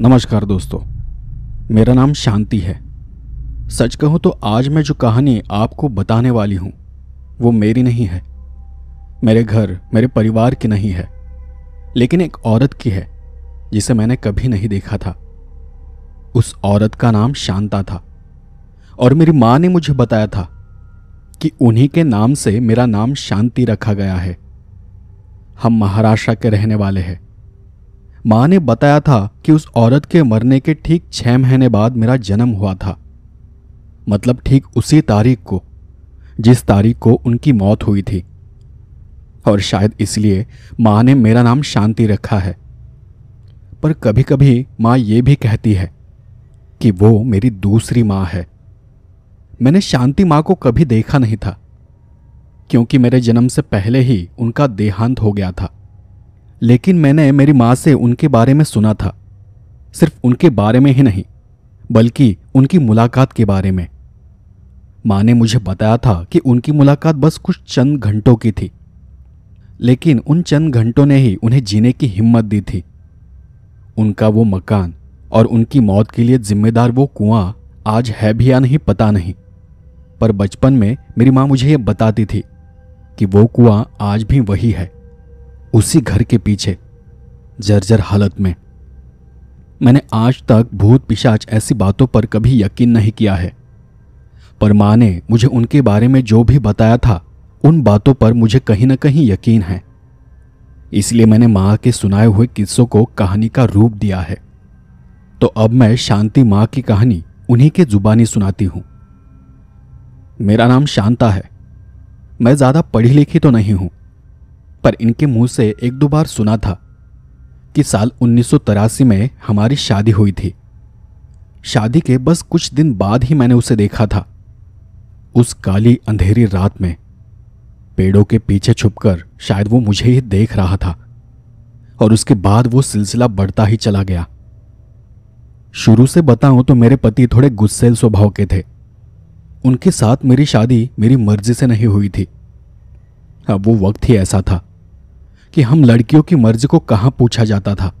नमस्कार दोस्तों, मेरा नाम शांति है। सच कहूँ तो आज मैं जो कहानी आपको बताने वाली हूँ वो मेरी नहीं है, मेरे घर मेरे परिवार की नहीं है, लेकिन एक औरत की है जिसे मैंने कभी नहीं देखा था। उस औरत का नाम शांता था और मेरी माँ ने मुझे बताया था कि उन्हीं के नाम से मेरा नाम शांति रखा गया है। हम महाराष्ट्र के रहने वाले हैं। माँ ने बताया था कि उस औरत के मरने के ठीक 6 महीने बाद मेरा जन्म हुआ था, मतलब ठीक उसी तारीख को जिस तारीख को उनकी मौत हुई थी, और शायद इसलिए माँ ने मेरा नाम शांति रखा है। पर कभी कभी माँ ये भी कहती है कि वो मेरी दूसरी माँ है। मैंने शांति माँ को कभी देखा नहीं था क्योंकि मेरे जन्म से पहले ही उनका देहांत हो गया था, लेकिन मैंने मेरी माँ से उनके बारे में सुना था। सिर्फ उनके बारे में ही नहीं बल्कि उनकी मुलाकात के बारे में। माँ ने मुझे बताया था कि उनकी मुलाकात बस कुछ चंद घंटों की थी, लेकिन उन चंद घंटों ने ही उन्हें जीने की हिम्मत दी थी। उनका वो मकान और उनकी मौत के लिए जिम्मेदार वो कुआं आज है भी या नहीं पता नहीं, पर बचपन में मेरी माँ मुझे ये बताती थी कि वो कुआं आज भी वही है, उसी घर के पीछे जर्जर हालत में। मैंने आज तक भूत पिशाच ऐसी बातों पर कभी यकीन नहीं किया है, पर माँ ने मुझे उनके बारे में जो भी बताया था उन बातों पर मुझे कहीं ना कहीं यकीन है। इसलिए मैंने माँ के सुनाए हुए किस्सों को कहानी का रूप दिया है। तो अब मैं शांति माँ की कहानी उन्हीं के जुबानी सुनाती हूँ। मेरा नाम शांता है। मैं ज़्यादा पढ़ी लिखी तो नहीं हूँ, पर इनके मुंह से 1-2 बार सुना था कि साल 1983 में हमारी शादी हुई थी। शादी के बस कुछ दिन बाद ही मैंने उसे देखा था। उस काली अंधेरी रात में पेड़ों के पीछे छुपकर शायद वो मुझे ही देख रहा था, और उसके बाद वो सिलसिला बढ़ता ही चला गया। शुरू से बताऊं तो मेरे पति थोड़े गुस्सेल स्वभाव के थे। उनके साथ मेरी शादी मेरी मर्जी से नहीं हुई थी। अब वो वक्त ही ऐसा था कि हम लड़कियों की मर्जी को कहाँ पूछा जाता था।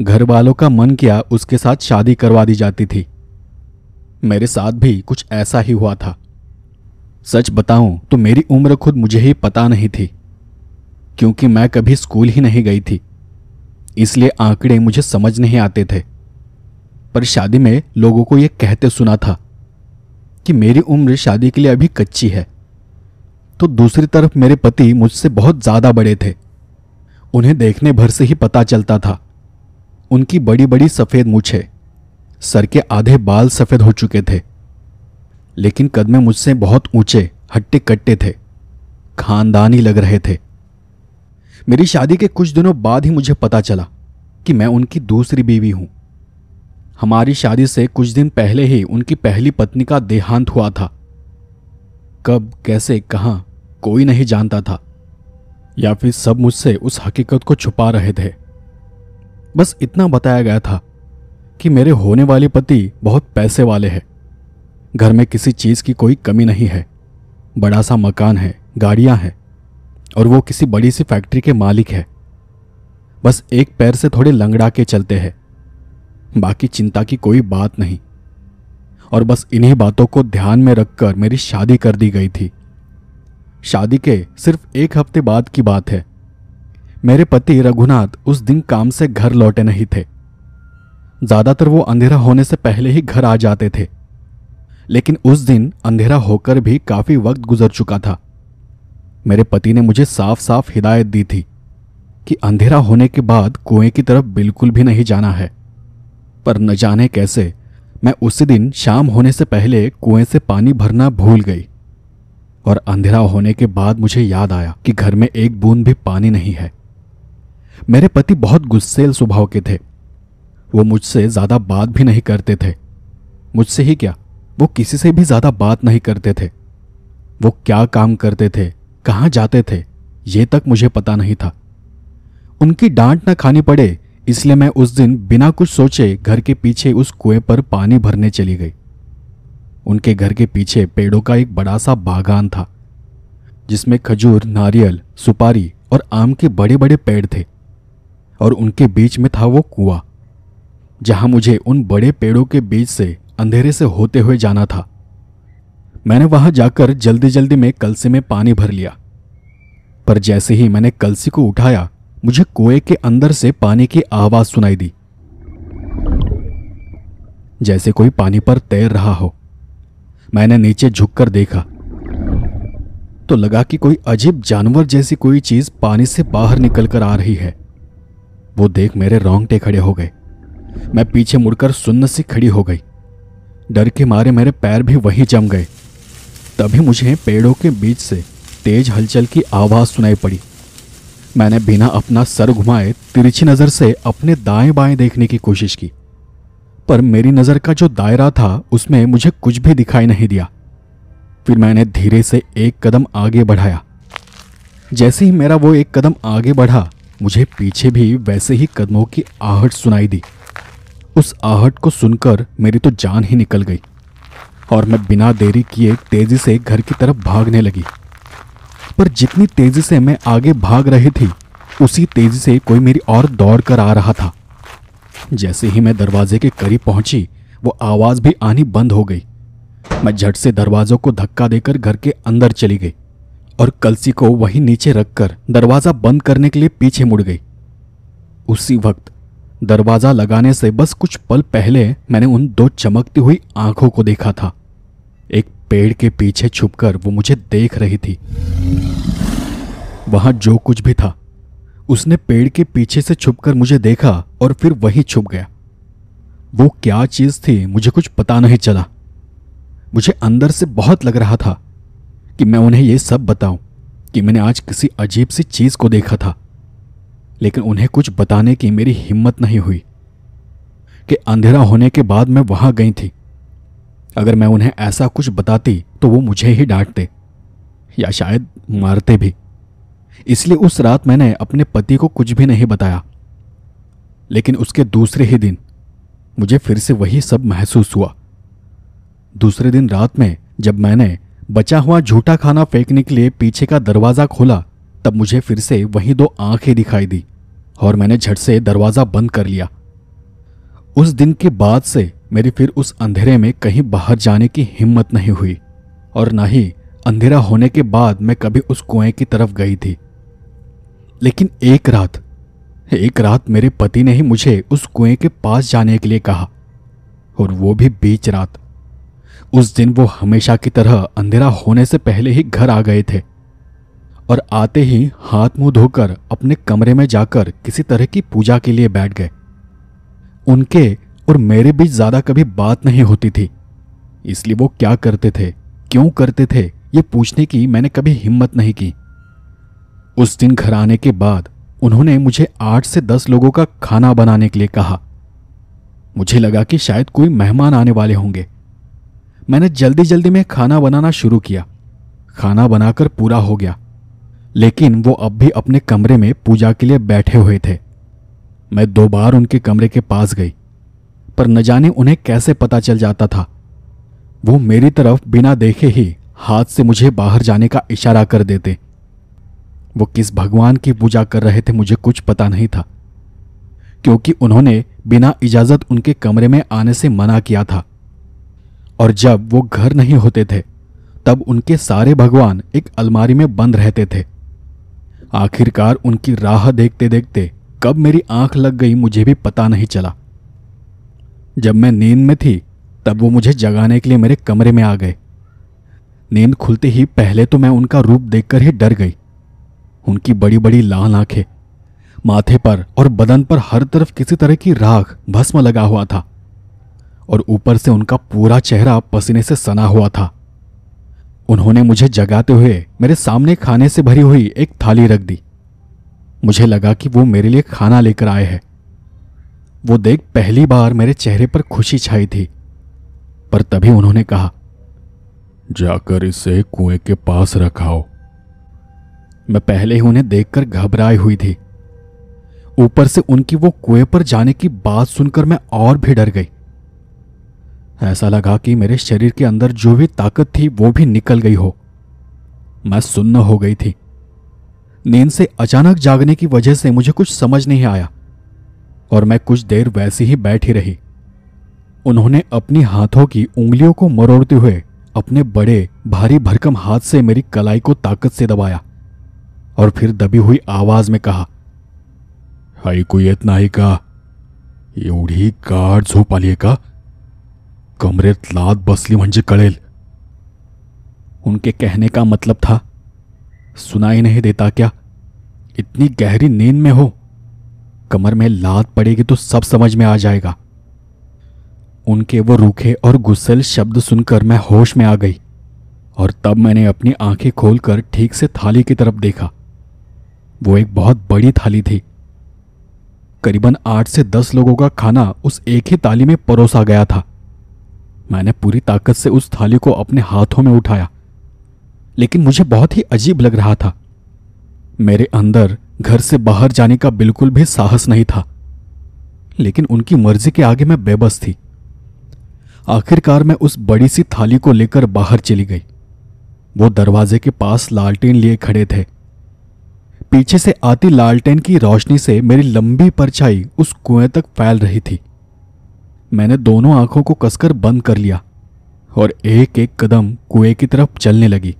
घर वालों का मन किया उसके साथ शादी करवा दी जाती थी। मेरे साथ भी कुछ ऐसा ही हुआ था। सच बताऊं तो मेरी उम्र खुद मुझे ही पता नहीं थी, क्योंकि मैं कभी स्कूल ही नहीं गई थी, इसलिए आंकड़े मुझे समझ नहीं आते थे। पर शादी में लोगों को ये कहते सुना था कि मेरी उम्र शादी के लिए अभी कच्ची है। तो दूसरी तरफ मेरे पति मुझसे बहुत ज़्यादा बड़े थे। उन्हें देखने भर से ही पता चलता था। उनकी बड़ी बड़ी सफ़ेद मूछें, सर के आधे बाल सफ़ेद हो चुके थे, लेकिन कद में मुझसे बहुत ऊंचे, हट्टे कट्टे थे, खानदानी लग रहे थे। मेरी शादी के कुछ दिनों बाद ही मुझे पता चला कि मैं उनकी दूसरी बीवी हूँ। हमारी शादी से कुछ दिन पहले ही उनकी पहली पत्नी का देहांत हुआ था। कब, कैसे, कहाँ, कोई नहीं जानता था, या फिर सब मुझसे उस हकीकत को छुपा रहे थे। बस इतना बताया गया था कि मेरे होने वाले पति बहुत पैसे वाले हैं, घर में किसी चीज़ की कोई कमी नहीं है, बड़ा सा मकान है, गाड़ियाँ हैं, और वो किसी बड़ी सी फैक्ट्री के मालिक है। बस एक पैर से थोड़े लंगड़ा के चलते हैं, बाकी चिंता की कोई बात नहीं। और बस इन्हीं बातों को ध्यान में रखकर मेरी शादी कर दी गई थी। शादी के सिर्फ 1 हफ्ते बाद की बात है। मेरे पति रघुनाथ उस दिन काम से घर लौटे नहीं थे। ज़्यादातर वो अंधेरा होने से पहले ही घर आ जाते थे, लेकिन उस दिन अंधेरा होकर भी काफ़ी वक्त गुजर चुका था। मेरे पति ने मुझे साफ साफ हिदायत दी थी कि अंधेरा होने के बाद कुएं की तरफ बिल्कुल भी नहीं जाना है। पर न जाने कैसे मैं उसी दिन शाम होने से पहले कुएं से पानी भरना भूल गई, और अंधेरा होने के बाद मुझे याद आया कि घर में एक बूंद भी पानी नहीं है। मेरे पति बहुत गुस्सेल स्वभाव के थे। वो मुझसे ज़्यादा बात भी नहीं करते थे। मुझसे ही क्या, वो किसी से भी ज़्यादा बात नहीं करते थे। वो क्या काम करते थे, कहाँ जाते थे, ये तक मुझे पता नहीं था। उनकी डांट न खानी पड़े इसलिए मैं उस दिन बिना कुछ सोचे घर के पीछे उस कुएं पर पानी भरने चली गई। उनके घर के पीछे पेड़ों का एक बड़ा सा बागान था, जिसमें खजूर, नारियल, सुपारी और आम के बड़े बड़े पेड़ थे, और उनके बीच में था वो कुआं। जहां मुझे उन बड़े पेड़ों के बीच से अंधेरे से होते हुए जाना था। मैंने वहां जाकर जल्दी जल्दी में कलसे में पानी भर लिया, पर जैसे ही मैंने कलसी को उठाया मुझे कुएं के अंदर से पानी की आवाज सुनाई दी, जैसे कोई पानी पर तैर रहा हो। मैंने नीचे झुककर देखा तो लगा कि कोई अजीब जानवर जैसी कोई चीज पानी से बाहर निकलकर आ रही है। वो देख मेरे रोंगटे खड़े हो गए। मैं पीछे मुड़कर सुन्न सी खड़ी हो गई। डर के मारे मेरे पैर भी वहीं जम गए। तभी मुझे पेड़ों के बीच से तेज हलचल की आवाज सुनाई पड़ी। मैंने बिना अपना सर घुमाए तिरछी नजर से अपने दाएं बाएं देखने की कोशिश की, पर मेरी नजर का जो दायरा था उसमें मुझे कुछ भी दिखाई नहीं दिया। फिर मैंने धीरे से एक कदम आगे बढ़ाया। जैसे ही मेरा वो एक कदम आगे बढ़ा, मुझे पीछे भी वैसे ही कदमों की आहट सुनाई दी। उस आहट को सुनकर मेरी तो जान ही निकल गई और मैं बिना देरी किए तेजी से घर की तरफ भागने लगी। पर जितनी तेजी से मैं आगे भाग रही थी, उसी तेजी से कोई मेरी ओर दौड़ कर आ रहा था। जैसे ही मैं दरवाजे के करीब पहुंची, वो आवाज भी आनी बंद हो गई। मैं झट से दरवाजों को धक्का देकर घर के अंदर चली गई और कलसी को वहीं नीचे रखकर दरवाजा बंद करने के लिए पीछे मुड़ गई। उसी वक्त दरवाजा लगाने से बस कुछ पल पहले मैंने उन दो चमकती हुई आंखों को देखा था। एक पेड़ के पीछे छुपकर वो मुझे देख रही थी। वहां जो कुछ भी था, उसने पेड़ के पीछे से छुपकर मुझे देखा और फिर वहीं छुप गया। वो क्या चीज थी मुझे कुछ पता नहीं चला। मुझे अंदर से बहुत लग रहा था कि मैं उन्हें यह सब बताऊं कि मैंने आज किसी अजीब सी चीज को देखा था, लेकिन उन्हें कुछ बताने की मेरी हिम्मत नहीं हुई कि अंधेरा होने के बाद मैं वहां गई थी। अगर मैं उन्हें ऐसा कुछ बताती तो वो मुझे ही डांटते या शायद मारते भी। इसलिए उस रात मैंने अपने पति को कुछ भी नहीं बताया। लेकिन उसके दूसरे ही दिन मुझे फिर से वही सब महसूस हुआ। दूसरे दिन रात में जब मैंने बचा हुआ झूठा खाना फेंकने के लिए पीछे का दरवाज़ा खोला, तब मुझे फिर से वही दो आंखें दिखाई दी और मैंने झट से दरवाज़ा बंद कर लिया। उस दिन के बाद से मेरी फिर उस अंधेरे में कहीं बाहर जाने की हिम्मत नहीं हुई और ना ही अंधेरा होने के बाद मैं कभी उस कुएं की तरफ गई थी। लेकिन एक रात मेरे पति ने ही मुझे उस कुएं के पास जाने के लिए कहा, और वो भी बीच रात। उस दिन वो हमेशा की तरह अंधेरा होने से पहले ही घर आ गए थे और आते ही हाथ मुंह धोकर अपने कमरे में जाकर किसी तरह की पूजा के लिए बैठ गए। उनके और मेरे बीच ज्यादा कभी बात नहीं होती थी, इसलिए वो क्या करते थे, क्यों करते थे, ये पूछने की मैंने कभी हिम्मत नहीं की। उस दिन घर आने के बाद उन्होंने मुझे 8 से 10 लोगों का खाना बनाने के लिए कहा। मुझे लगा कि शायद कोई मेहमान आने वाले होंगे। मैंने जल्दी जल्दी में खाना बनाना शुरू किया। खाना बनाकर पूरा हो गया, लेकिन वो अब भी अपने कमरे में पूजा के लिए बैठे हुए थे। मैं 2 बार उनके कमरे के पास गई, पर न जाने उन्हें कैसे पता चल जाता था। वो मेरी तरफ बिना देखे ही हाथ से मुझे बाहर जाने का इशारा कर देते। वो किस भगवान की पूजा कर रहे थे मुझे कुछ पता नहीं था, क्योंकि उन्होंने बिना इजाजत उनके कमरे में आने से मना किया था। और जब वो घर नहीं होते थे, तब उनके सारे भगवान एक अलमारी में बंद रहते थे। आखिरकार उनकी राह देखते देखते कब मेरी आंख लग गई मुझे भी पता नहीं चला। जब मैं नींद में थी, तब वो मुझे जगाने के लिए मेरे कमरे में आ गए। नींद खुलते ही पहले तो मैं उनका रूप देखकर ही डर गई। उनकी बड़ी बड़ी लाल आंखें, माथे पर और बदन पर हर तरफ किसी तरह की राख भस्म लगा हुआ था और ऊपर से उनका पूरा चेहरा पसीने से सना हुआ था। उन्होंने मुझे जगाते हुए मेरे सामने खाने से भरी हुई एक थाली रख दी। मुझे लगा कि वो मेरे लिए खाना लेकर आए हैं। वो देख पहली बार मेरे चेहरे पर खुशी छाई थी, पर तभी उन्होंने कहा, जाकर इसे कुएं के पास रखाओ। मैं पहले ही उन्हें देखकर घबराई हुई थी। ऊपर से उनकी वो कुएं पर जाने की बात सुनकर मैं और भी डर गई। ऐसा लगा कि मेरे शरीर के अंदर जो भी ताकत थी वो भी निकल गई हो। मैं सुन्न हो गई थी। नींद से अचानक जागने की वजह से मुझे कुछ समझ नहीं आया। और मैं कुछ देर वैसी ही बैठी रही। उन्होंने अपनी हाथों की उंगलियों को मरोड़ते हुए अपने बड़े भारी भरकम हाथ से मेरी कलाई को ताकत से दबाया और फिर दबी हुई आवाज में कहा, ऐकू येत नाही का? एवढी गाढ झोप आलीये का? कमरेत लात बसली म्हणजे कळेल। उनके कहने का मतलब था, सुनाई नहीं देता क्या? इतनी गहरी नींद में हो, कमर में लात पड़ेगी तो सब समझ में आ जाएगा। उनके वो रूखे और गुस्सेल शब्द सुनकर मैं होश में आ गई और तब मैंने अपनी आंखें खोलकर ठीक से थाली की तरफ देखा। वो एक बहुत बड़ी थाली थी, करीबन 8 से 10 लोगों का खाना उस एक ही थाली में परोसा गया था। मैंने पूरी ताकत से उस थाली को अपने हाथों में उठाया, लेकिन मुझे बहुत ही अजीब लग रहा था। मेरे अंदर घर से बाहर जाने का बिल्कुल भी साहस नहीं था, लेकिन उनकी मर्जी के आगे मैं बेबस थी। आखिरकार मैं उस बड़ी सी थाली को लेकर बाहर चली गई। वो दरवाजे के पास लालटेन लिए खड़े थे। पीछे से आती लालटेन की रोशनी से मेरी लंबी परछाई उस कुएं तक फैल रही थी। मैंने दोनों आंखों को कसकर बंद कर लिया और एक एक कदम कुएं की तरफ चलने लगी।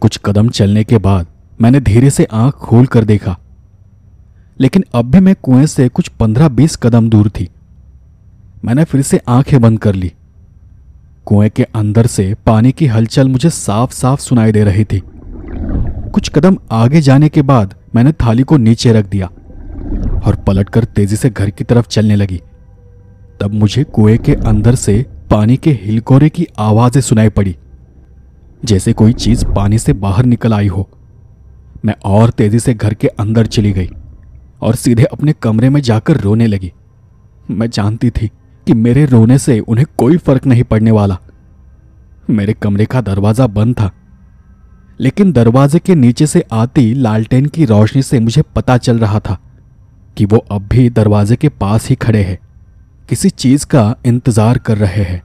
कुछ कदम चलने के बाद मैंने धीरे से आंख खोल कर देखा, लेकिन अब भी मैं कुएं से कुछ 15-20 कदम दूर थी। मैंने फिर से आंखें बंद कर ली। कुएं के अंदर से पानी की हलचल मुझे साफ साफ सुनाई दे रही थी। कुछ कदम आगे जाने के बाद मैंने थाली को नीचे रख दिया और पलटकर तेजी से घर की तरफ चलने लगी। तब मुझे कुएं के अंदर से पानी के हिलकोरे की आवाजें सुनाई पड़ी, जैसे कोई चीज पानी से बाहर निकल आई हो। मैं और तेजी से घर के अंदर चली गई और सीधे अपने कमरे में जाकर रोने लगी। मैं जानती थी कि मेरे रोने से उन्हें कोई फर्क नहीं पड़ने वाला। मेरे कमरे का दरवाजा बंद था, लेकिन दरवाजे के नीचे से आती लालटेन की रोशनी से मुझे पता चल रहा था कि वो अब भी दरवाजे के पास ही खड़े हैं, किसी चीज का इंतजार कर रहे हैं।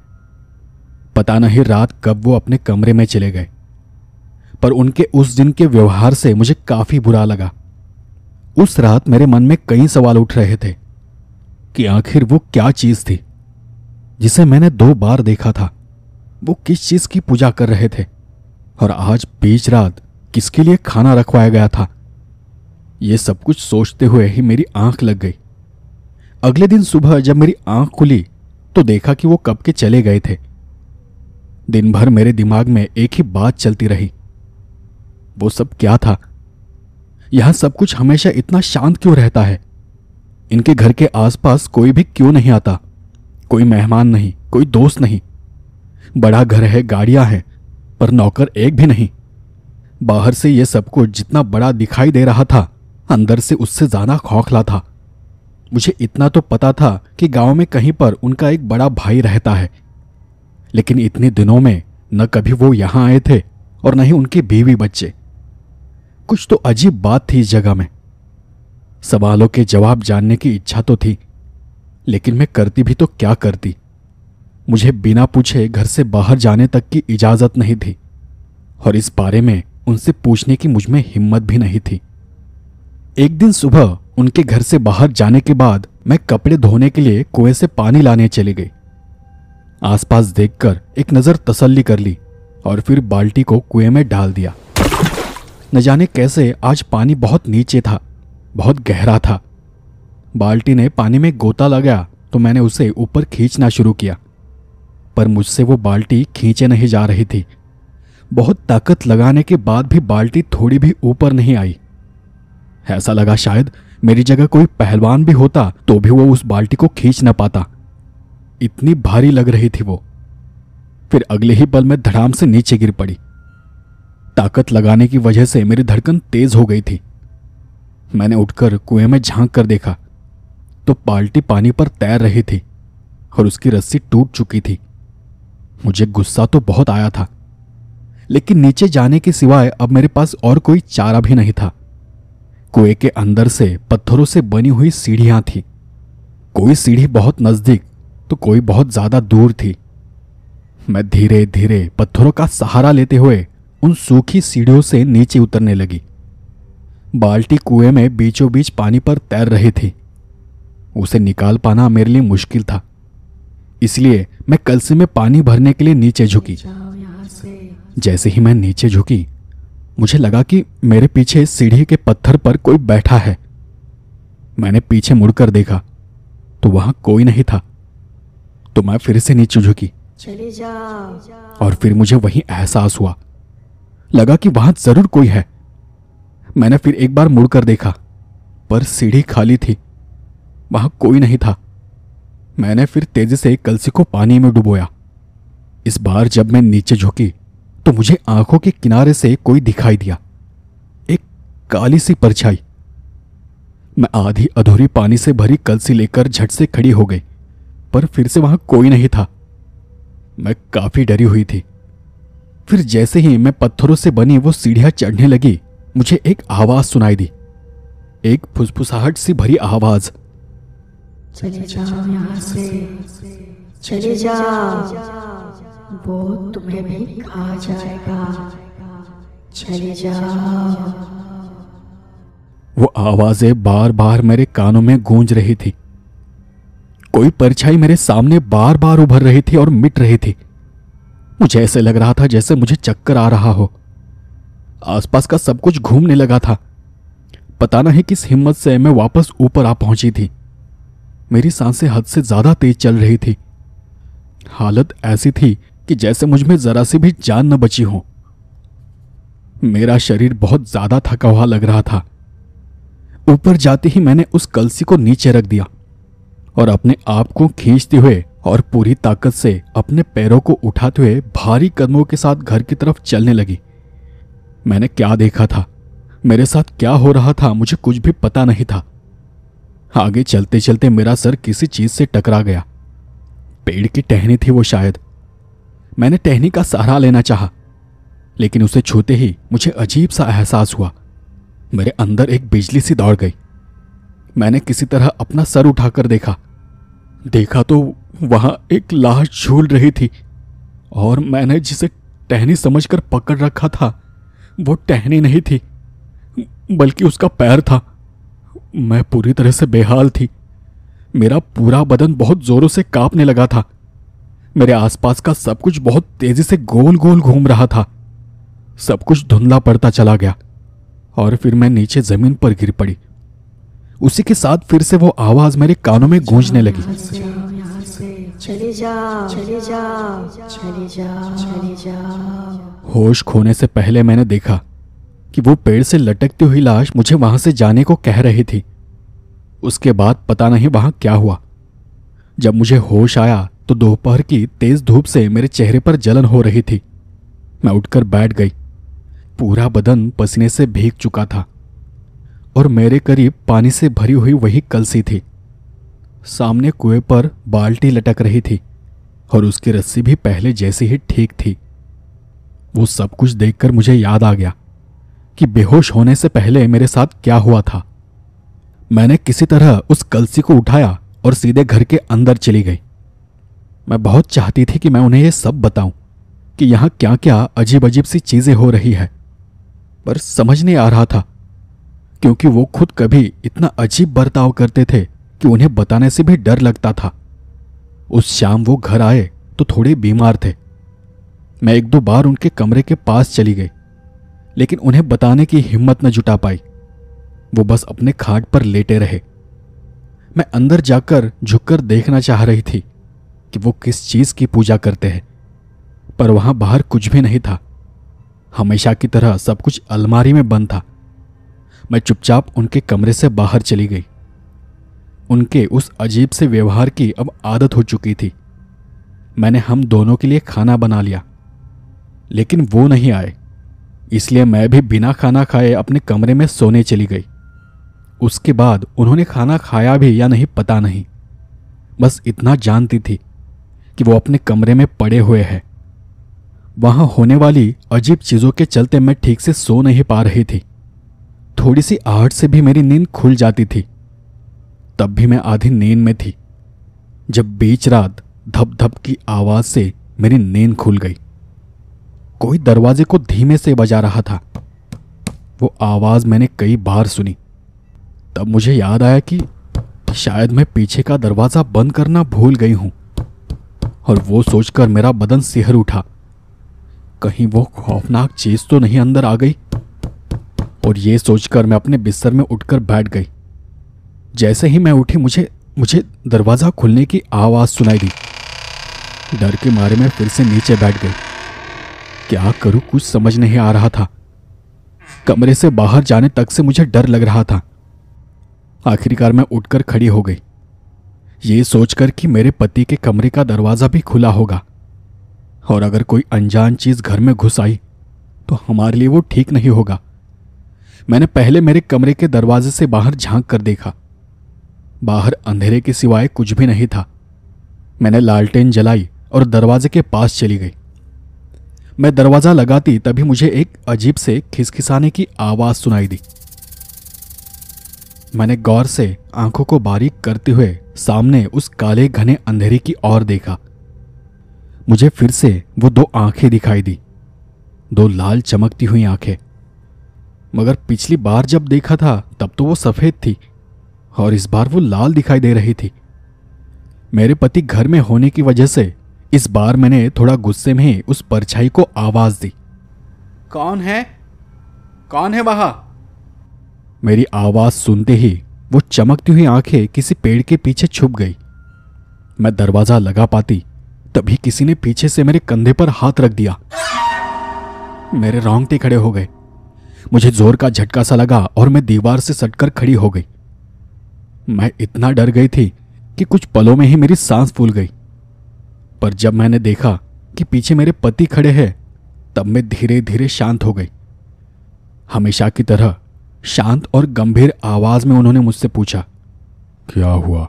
पता नहीं रात कब वो अपने कमरे में चले गए, पर उनके उस दिन के व्यवहार से मुझे काफी बुरा लगा। उस रात मेरे मन में कई सवाल उठ रहे थे कि आखिर वो क्या चीज थी जिसे मैंने 2 बार देखा था? वो किस चीज की पूजा कर रहे थे और आज बीच रात किसके लिए खाना रखवाया गया था? ये सब कुछ सोचते हुए ही मेरी आंख लग गई। अगले दिन सुबह जब मेरी आंख खुली तो देखा कि वो कब के चले गए थे। दिन भर मेरे दिमाग में एक ही बात चलती रही, वो सब क्या था? यह सब कुछ हमेशा इतना शांत क्यों रहता है? इनके घर के आसपास कोई भी क्यों नहीं आता? कोई मेहमान नहीं, कोई दोस्त नहीं। बड़ा घर है, गाड़ियां हैं, पर नौकर एक भी नहीं। बाहर से यह सब कुछ जितना बड़ा दिखाई दे रहा था, अंदर से उससे ज्यादा खौखला था। मुझे इतना तो पता था कि गांव में कहीं पर उनका एक बड़ा भाई रहता है, लेकिन इतने दिनों में न कभी वो यहाँ आए थे और न ही उनके बीवी बच्चे। कुछ तो अजीब बात थी इस जगह में। सवालों के जवाब जानने की इच्छा तो थी, लेकिन मैं करती भी तो क्या करती? मुझे बिना पूछे घर से बाहर जाने तक की इजाज़त नहीं थी और इस बारे में उनसे पूछने की मुझ में हिम्मत भी नहीं थी। एक दिन सुबह उनके घर से बाहर जाने के बाद मैं कपड़े धोने के लिए कुएं से पानी लाने चली गई। आसपास देखकर एक नज़र तसल्ली कर ली और फिर बाल्टी को कुएं में डाल दिया। न जाने कैसे आज पानी बहुत नीचे था, बहुत गहरा था। बाल्टी ने पानी में गोता लगाया तो मैंने उसे ऊपर खींचना शुरू किया, पर मुझसे वो बाल्टी खींचे नहीं जा रही थी। बहुत ताकत लगाने के बाद भी बाल्टी थोड़ी भी ऊपर नहीं आई। ऐसा लगा शायद मेरी जगह कोई पहलवान भी होता तो भी वो उस बाल्टी को खींच न पाता, इतनी भारी लग रही थी वो। फिर अगले ही पल मैं धड़ाम से नीचे गिर पड़ी। ताकत लगाने की वजह से मेरी धड़कन तेज हो गई थी। मैंने उठकर कुएं में झांक कर देखा तो बाल्टी पानी पर तैर रही थी और उसकी रस्सी टूट चुकी थी। मुझे गुस्सा तो बहुत आया था, लेकिन नीचे जाने के सिवाय अब मेरे पास और कोई चारा भी नहीं था। कुएं के अंदर से पत्थरों से बनी हुई सीढ़ियां थी, कोई सीढ़ी बहुत नजदीक तो कोई बहुत ज्यादा दूर थी। मैं धीरे धीरे पत्थरों का सहारा लेते हुए उन सूखी सीढ़ियों से नीचे उतरने लगी। बाल्टी कुएं में बीचों बीच पानी पर तैर रही थी। उसे निकाल पाना मेरे लिए मुश्किल था, इसलिए मैं कलसे में पानी भरने के लिए नीचे झुकी। जैसे ही मैं नीचे झुकी, मुझे लगा कि मेरे पीछे सीढ़ी के पत्थर पर कोई बैठा है। मैंने पीछे मुड़कर देखा तो वहां कोई नहीं था, तो मैं फिर से नीचे झुकी। चले जाओ। और फिर मुझे वही एहसास हुआ, लगा कि वहां जरूर कोई है। मैंने फिर एक बार मुड़कर देखा, पर सीढ़ी खाली थी, वहां कोई नहीं था। मैंने फिर तेजी से कलसी को पानी में डुबोया। इस बार जब मैं नीचे झुकी तो मुझे आंखों के किनारे से कोई दिखाई दिया, एक काली सी परछाई। मैं आधी अधूरी पानी से भरी कलसी लेकर झट से खड़ी हो गई, पर फिर से वहां कोई नहीं था। मैं काफी डरी हुई थी। फिर जैसे ही मैं पत्थरों से बनी वो सीढ़ियां चढ़ने लगी, मुझे एक आवाज सुनाई दी, एक फुसफुसाहट सी भरी आवाज। चले जाओ यहाँ से, चले जाओ, वो तुम्हें भी खा जाएगा, चले जाओ। वो आवाजें बार बार मेरे कानों में गूंज रही थी। कोई परछाई मेरे सामने बार बार उभर रही थी और मिट रही थी। मुझे ऐसे लग रहा था जैसे मुझे चक्कर आ रहा हो। आसपास का सब कुछ घूमने लगा था। पता नहीं किस हिम्मत से मैं वापस ऊपर आ पहुंची थी। मेरी सांसें हद से ज्यादा तेज चल रही थी। हालत ऐसी थी कि जैसे मुझ में जरा सी भी जान न बची हो। मेरा शरीर बहुत ज्यादा थका हुआ लग रहा था। ऊपर जाते ही मैंने उस कलसी को नीचे रख दिया और अपने आप को खींचते हुए और पूरी ताकत से अपने पैरों को उठाते हुए भारी कदमों के साथ घर की तरफ चलने लगी। मैंने क्या देखा था, मेरे साथ क्या हो रहा था, मुझे कुछ भी पता नहीं था। आगे चलते चलते मेरा सर किसी चीज से टकरा गया। पेड़ की टहनी थी वो शायद। मैंने टहनी का सहारा लेना चाहा, लेकिन उसे छूते ही मुझे अजीब सा एहसास हुआ। मेरे अंदर एक बिजली सी दौड़ गई। मैंने किसी तरह अपना सर उठाकर देखा तो वहां एक लाश झूल रही थी, और मैंने जिसे टहनी समझकर पकड़ रखा था वो टहनी नहीं थी, बल्कि उसका पैर था। मैं पूरी तरह से बेहाल थी। मेरा पूरा बदन बहुत जोरों से कांपने लगा था। मेरे आसपास का सब कुछ बहुत तेजी से गोल गोल घूम रहा था। सब कुछ धुंधला पड़ता चला गया और फिर मैं नीचे जमीन पर गिर पड़ी। उसी के साथ फिर से वो आवाज मेरे कानों में गूंजने लगी। चले जाओ, चले जाओ, चले जाओ, चले जाओ। होश खोने से पहले मैंने देखा कि वो पेड़ से लटकती हुई लाश मुझे वहां से जाने को कह रही थी। उसके बाद पता नहीं वहां क्या हुआ। जब मुझे होश आया तो दोपहर की तेज धूप से मेरे चेहरे पर जलन हो रही थी। मैं उठकर बैठ गई। पूरा बदन पसीने से भीग चुका था और मेरे करीब पानी से भरी हुई वही कलसी थी। सामने कुएं पर बाल्टी लटक रही थी और उसकी रस्सी भी पहले जैसी ही ठीक थी। वो सब कुछ देखकर मुझे याद आ गया कि बेहोश होने से पहले मेरे साथ क्या हुआ था। मैंने किसी तरह उस कलसी को उठाया और सीधे घर के अंदर चली गई। मैं बहुत चाहती थी कि मैं उन्हें यह सब बताऊं कि यहाँ क्या क्या अजीब अजीब सी चीजें हो रही है, पर समझ नहीं आ रहा था, क्योंकि वो खुद कभी इतना अजीब बर्ताव करते थे कि उन्हें बताने से भी डर लगता था। उस शाम वो घर आए तो थोड़े बीमार थे। मैं एक दो बार उनके कमरे के पास चली गई, लेकिन उन्हें बताने की हिम्मत न जुटा पाई। वो बस अपने खाट पर लेटे रहे। मैं अंदर जाकर झुककर देखना चाह रही थी कि वो किस चीज की पूजा करते हैं, पर वहां बाहर कुछ भी नहीं था। हमेशा की तरह सब कुछ अलमारी में बंद था। मैं चुपचाप उनके कमरे से बाहर चली गई। उनके उस अजीब से व्यवहार की अब आदत हो चुकी थी। मैंने हम दोनों के लिए खाना बना लिया, लेकिन वो नहीं आए, इसलिए मैं भी बिना खाना खाए अपने कमरे में सोने चली गई। उसके बाद उन्होंने खाना खाया भी या नहीं पता नहीं, बस इतना जानती थी कि वो अपने कमरे में पड़े हुए हैं। वहां होने वाली अजीब चीज़ों के चलते मैं ठीक से सो नहीं पा रही थी। थोड़ी सी आहट से भी मेरी नींद खुल जाती थी। तब भी मैं आधी नींद में थी, जब बीच रात धप धप की आवाज से मेरी नींद खुल गई। कोई दरवाजे को धीमे से बजा रहा था। वो आवाज मैंने कई बार सुनी। तब मुझे याद आया कि शायद मैं पीछे का दरवाज़ा बंद करना भूल गई हूँ, और वो सोचकर मेरा बदन सिहर उठा। कहीं वो खौफनाक चीज़ तो नहीं अंदर आ गई। और ये सोचकर मैं अपने बिस्तर में उठकर बैठ गई। जैसे ही मैं उठी मुझे दरवाज़ा खुलने की आवाज़ सुनाई दी। डर के मारे मैं फिर से नीचे बैठ गई। क्या करूं कुछ समझ नहीं आ रहा था। कमरे से बाहर जाने तक से मुझे डर लग रहा था। आखिरकार मैं उठकर खड़ी हो गई, ये सोचकर कि मेरे पति के कमरे का दरवाज़ा भी खुला होगा और अगर कोई अनजान चीज़ घर में घुस आई तो हमारे लिए वो ठीक नहीं होगा। मैंने पहले मेरे कमरे के दरवाजे से बाहर झांक कर देखा। बाहर अंधेरे के सिवाय कुछ भी नहीं था। मैंने लालटेन जलाई और दरवाजे के पास चली गई। मैं दरवाज़ा लगाती तभी मुझे एक अजीब से खिसखिसाने की आवाज़ सुनाई दी। मैंने गौर से आंखों को बारीक करते हुए सामने उस काले घने अंधेरे की ओर देखा। मुझे फिर से वो दो आंखें दिखाई दी, दो लाल चमकती हुई आंखें। मगर पिछली बार जब देखा था तब तो वो सफ़ेद थी और इस बार वो लाल दिखाई दे रही थी। मेरे पति घर में होने की वजह से इस बार मैंने थोड़ा गुस्से में ही उस परछाई को आवाज़ दी। कौन है? कौन है वहाँ? मेरी आवाज़ सुनते ही वो चमकती हुई आंखें किसी पेड़ के पीछे छुप गई। मैं दरवाज़ा लगा पाती तभी किसी ने पीछे से मेरे कंधे पर हाथ रख दिया। मेरे रोंगटे खड़े हो गए। मुझे जोर का झटका सा लगा और मैं दीवार से सटकर खड़ी हो गई। मैं इतना डर गई थी कि कुछ पलों में ही मेरी सांस फूल गई। पर जब मैंने देखा कि पीछे मेरे पति खड़े हैं तब मैं धीरे धीरे शांत हो गई। हमेशा की तरह शांत और गंभीर आवाज में उन्होंने मुझसे पूछा, क्या हुआ?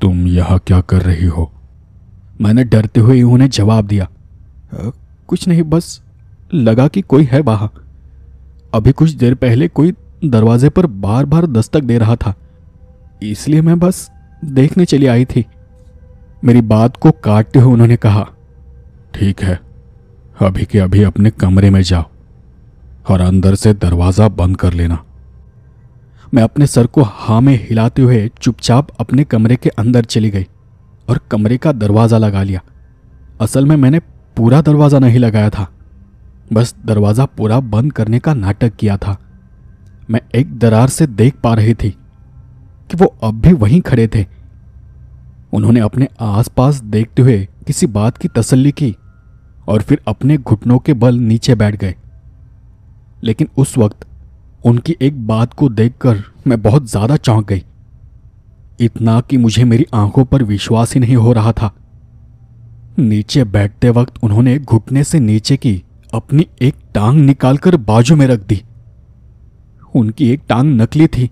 तुम यहाँ क्या कर रही हो? मैंने डरते हुए उन्हें जवाब दिया, कुछ नहीं, बस लगा कि कोई है वहाँ। अभी कुछ देर पहले कोई दरवाजे पर बार बार दस्तक दे रहा था, इसलिए मैं बस देखने चली आई थी। मेरी बात को काटते हुए उन्होंने कहा, ठीक है, अभी के अभी अपने कमरे में जाओ और अंदर से दरवाज़ा बंद कर लेना। मैं अपने सर को हाँ में हिलाते हुए चुपचाप अपने कमरे के अंदर चली गई और कमरे का दरवाज़ा लगा लिया। असल में मैंने पूरा दरवाज़ा नहीं लगाया था, बस दरवाज़ा पूरा बंद करने का नाटक किया था। मैं एक दरार से देख पा रही थी कि वो अब भी वहीं खड़े थे। उन्होंने अपने आसपास देखते हुए किसी बात की तसल्ली की और फिर अपने घुटनों के बल नीचे बैठ गए। लेकिन उस वक्त उनकी एक बात को देखकर मैं बहुत ज़्यादा चौंक गई, इतना कि मुझे मेरी आंखों पर विश्वास ही नहीं हो रहा था। नीचे बैठते वक्त उन्होंने घुटने से नीचे की अपनी एक टांग निकालकर बाजू में रख दी। उनकी एक टांग नकली थी,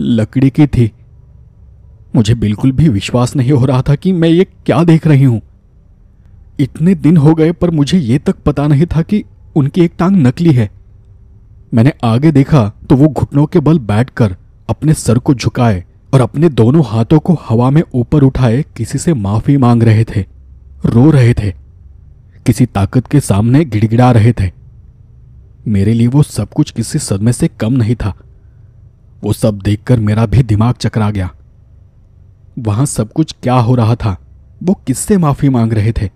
लकड़ी की थी। मुझे बिल्कुल भी विश्वास नहीं हो रहा था कि मैं ये क्या देख रही हूँ। इतने दिन हो गए पर मुझे ये तक पता नहीं था कि उनकी एक टांग नकली है। मैंने आगे देखा तो वो घुटनों के बल बैठकर अपने सर को झुकाए और अपने दोनों हाथों को हवा में ऊपर उठाए किसी से माफ़ी मांग रहे थे, रो रहे थे, किसी ताकत के सामने गिड़गिड़ा रहे थे। मेरे लिए वो सब कुछ किसी सदमे से कम नहीं था। वो सब देखकर मेरा भी दिमाग चकरा गया। वहाँ सब कुछ क्या हो रहा था? वो किससे माफ़ी मांग रहे थे?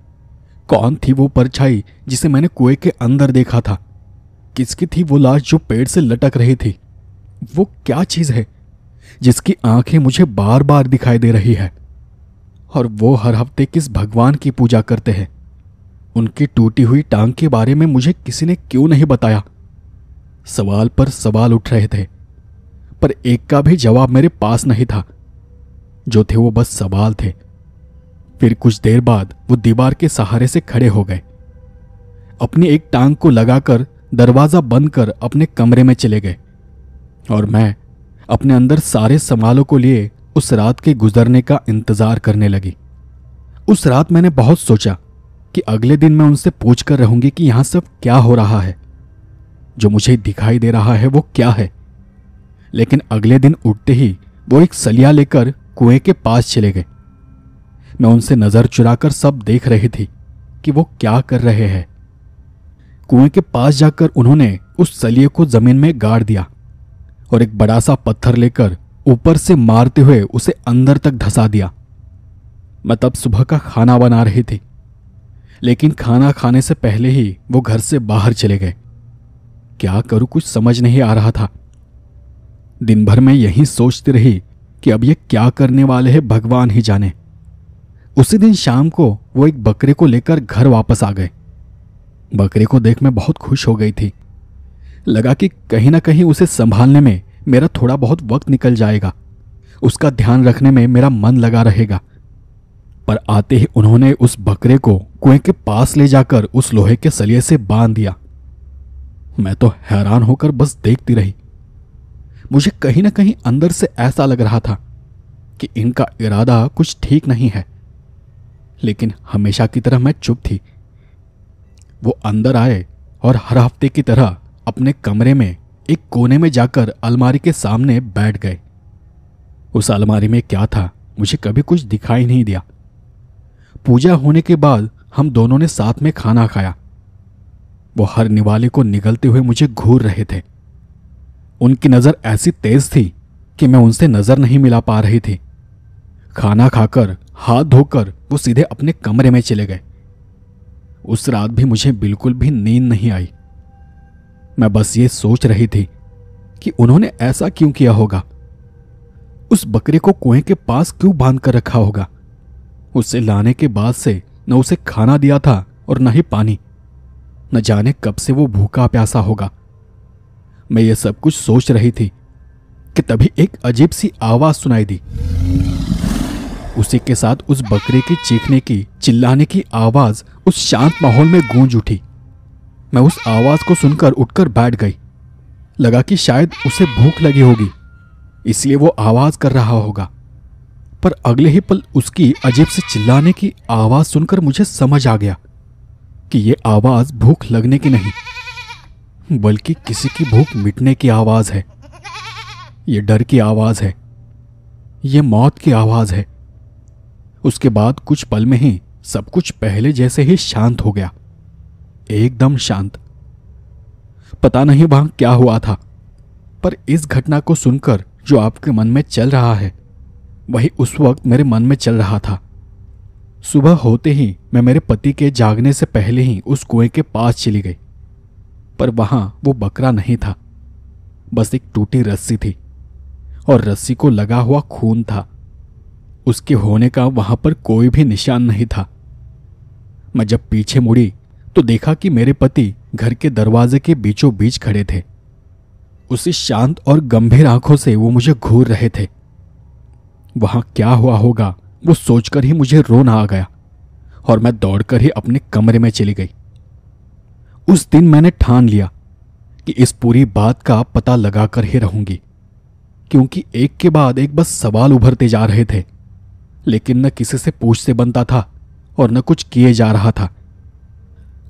कौन थी वो परछाई जिसे मैंने कुएं के अंदर देखा था? किसकी थी वो लाश जो पेड़ से लटक रही थी? वो क्या चीज़ है जिसकी आंखें मुझे बार बार दिखाई दे रही है? और वो हर हफ्ते किस भगवान की पूजा करते हैं? उनकी टूटी हुई टांग के बारे में मुझे किसी ने क्यों नहीं बताया? सवाल पर सवाल उठ रहे थे, पर एक का भी जवाब मेरे पास नहीं था। जो थे वो बस सवाल थे। फिर कुछ देर बाद वो दीवार के सहारे से खड़े हो गए, अपनी एक टांग को लगाकर दरवाज़ा बंद कर अपने कमरे में चले गए और मैं अपने अंदर सारे संभालों को लिए उस रात के गुजरने का इंतज़ार करने लगी। उस रात मैंने बहुत सोचा कि अगले दिन मैं उनसे पूछ कर रहूँगी कि यहाँ सब क्या हो रहा है, जो मुझे दिखाई दे रहा है वो क्या है। लेकिन अगले दिन उठते ही वो एक सलिया लेकर कुएं के पास चले गए। मैं उनसे नज़र चुराकर सब देख रही थी कि वो क्या कर रहे हैं। कुएं के पास जाकर उन्होंने उस सलिए को ज़मीन में गाड़ दिया और एक बड़ा सा पत्थर लेकर ऊपर से मारते हुए उसे अंदर तक धंसा दिया। मैं तब सुबह का खाना बना रही थी, लेकिन खाना खाने से पहले ही वो घर से बाहर चले गए। क्या करूं कुछ समझ नहीं आ रहा था। दिन भर मैं यही सोचती रही कि अब ये क्या करने वाले हैं भगवान ही जाने। उसी दिन शाम को वो एक बकरे को लेकर घर वापस आ गए। बकरे को देख मैं बहुत खुश हो गई थी। लगा कि कहीं ना कहीं उसे संभालने में मेरा थोड़ा बहुत वक्त निकल जाएगा, उसका ध्यान रखने में मेरा मन लगा रहेगा। पर आते ही उन्होंने उस बकरे को कुएं के पास ले जाकर उस लोहे के सलिए से बांध दिया। मैं तो हैरान होकर बस देखती रही। मुझे कहीं ना कहीं अंदर से ऐसा लग रहा था कि इनका इरादा कुछ ठीक नहीं है, लेकिन हमेशा की तरह मैं चुप थी। वो अंदर आए और हर हफ्ते की तरह अपने कमरे में एक कोने में जाकर अलमारी के सामने बैठ गए। उस अलमारी में क्या था मुझे कभी कुछ दिखाई नहीं दिया। पूजा होने के बाद हम दोनों ने साथ में खाना खाया। वो हर निवाले को निगलते हुए मुझे घूर रहे थे। उनकी नज़र ऐसी तेज थी कि मैं उनसे नज़र नहीं मिला पा रही थी। खाना खाकर हाथ धोकर वो सीधे अपने कमरे में चले गए। उस रात भी मुझे बिल्कुल भी नींद नहीं आई। मैं बस ये सोच रही थी कि उन्होंने ऐसा क्यों किया होगा, उस बकरे को कुएं के पास क्यों बांध कर रखा होगा। उससे लाने के बाद से न उसे खाना दिया था और न ही पानी। न जाने कब से वो भूखा प्यासा होगा। मैं ये सब कुछ सोच रही थी कि तभी एक अजीब सी आवाज़ सुनाई दी। उसी के साथ उस बकरे की चीखने की चिल्लाने की आवाज़ उस शांत माहौल में गूंज उठी। मैं उस आवाज़ को सुनकर उठकर बैठ गई। लगा कि शायद उसे भूख लगी होगी, इसलिए वो आवाज़ कर रहा होगा। पर अगले ही पल उसकी अजीब से चिल्लाने की आवाज़ सुनकर मुझे समझ आ गया कि ये आवाज़ भूख लगने की नहीं बल्कि किसी की भूख मिटने की आवाज़ है। ये डर की आवाज़ है, ये मौत की आवाज़ है। उसके बाद कुछ पल में ही सब कुछ पहले जैसे ही शांत हो गया, एकदम शांत। पता नहीं वहां क्या हुआ था, पर इस घटना को सुनकर जो आपके मन में चल रहा है वही उस वक्त मेरे मन में चल रहा था। सुबह होते ही मैं मेरे पति के जागने से पहले ही उस कुएं के पास चली गई, पर वहां वो बकरा नहीं था, बस एक टूटी रस्सी थी और रस्सी को लगा हुआ खून था। उसके होने का वहां पर कोई भी निशान नहीं था। मैं जब पीछे मुड़ी तो देखा कि मेरे पति घर के दरवाजे के बीचों बीच खड़े थे। उसी शांत और गंभीर आंखों से वो मुझे घूर रहे थे। वहां क्या हुआ होगा वो सोचकर ही मुझे रोना आ गया और मैं दौड़कर ही अपने कमरे में चली गई। उस दिन मैंने ठान लिया कि इस पूरी बात का पता लगाकर ही रहूंगी, क्योंकि एक के बाद एक बस सवाल उभरते जा रहे थे, लेकिन न किसी से पूछते बनता था और न कुछ किए जा रहा था।